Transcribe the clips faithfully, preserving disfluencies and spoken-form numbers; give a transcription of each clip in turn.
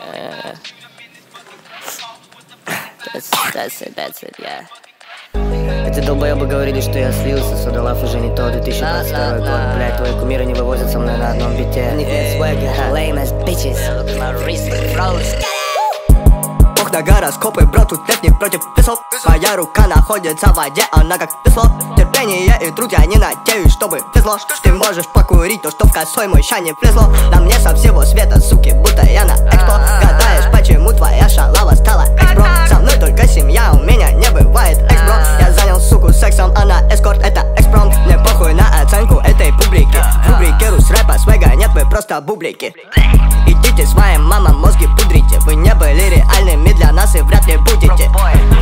Uh, that's, that's it, that's it, yeah. Эти долбоебы говорили, что я слился, Содолав уже не то, две тысячи двадцать второй год, блядь, твои кумиры не вывозят со мной на одном бите. У них нет свега, lame as bitches, look at my wrist, froze. Пох на гороскопы, бро, тут нет ни против весов. Моя рука находится в воде, она как весло. Терпение и труд, я не надеюсь, чтобы везло. Ты можешь покурить то, что в косой мой ща не влезло. На мне со всего света, суки, будто я на экспо. Гадаешь, почему твоя шалава стала экс-бро? Со мной только семья, у меня не бывает экс-бро. Я занял суку сексом, она эскорт, это экспромт. Мне похуй на оценку этой публики. В рубрике рус рэпа свега нет, мы просто бублики. Идите своим мамам мозги пудрите. Вы не были реальными для нас и вряд ли будете.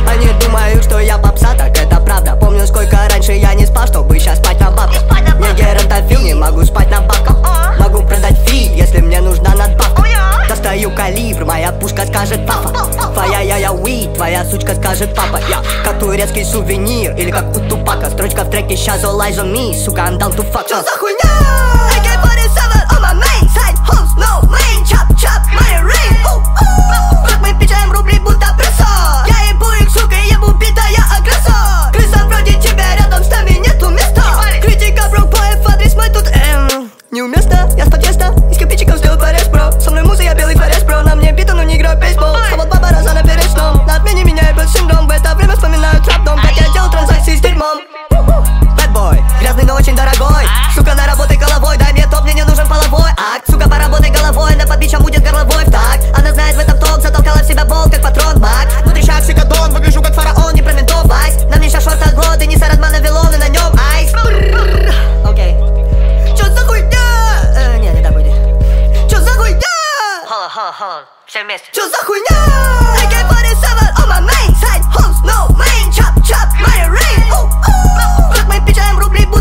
Они думают, что я попса, так это правда. Помню, сколько раньше я не спал, чтобы сейчас спать на бабках. Не геронтофил, не могу спать на бабках. Могу продать фиг, если мне нужна надбавка. Достаю калибр, моя пушка скажет папа. Твоя я-я-уи, твоя сучка скажет папа. Я как турецкий сувенир, или как у Тупака. Строчка в треке «Сейчас all eyes on me», сука, I'm down to fuck. Что за хуйня? эй кей форти севен on my main side, hoes no main. Chop, chop, my ring, oh, oh. Как мы печаем рубли, будто пресса. Я ебу их, сука, ебу битая агресса. Крыса вроде тебя рядом с нами нету места. Критика брокпоев в адрес мой тут, эм, неуместно. Я с подъезда, из кирпичиков сделал порез, бро. Со мной музы, я белый форез, бро. На мне бита, но не играю в бейсбол. А вот баба раза на перечном. На отмене меня ебет синдром. В это время вспоминаю трап-дом, как я делал транзакции с дерьмом. Бэтбой, грязный, но очень дорогой. Сука, наработай головой, дай мне топ, мне не нужен половой акт. Сука, поработай головой, на подбичам будет горловой в такт. Она знает в этом толк, затолкала в себя болт, как патрон маг. Внутри шаг, шикадон, выгляжу как фараон, не про ментов, айс. На мне сейчас шорта глот, и не сарадмана вилон, и на нем айс. Окей. Чё за хуйня? Нет, не так будет. Чё за хуйня? Холо, холо, холо, все вместе. Чё за хуйня? эй кей форти севен on my main side, hoes no main. Chop, chop, my ring, oh, oh. Как мы печаем рубли, будто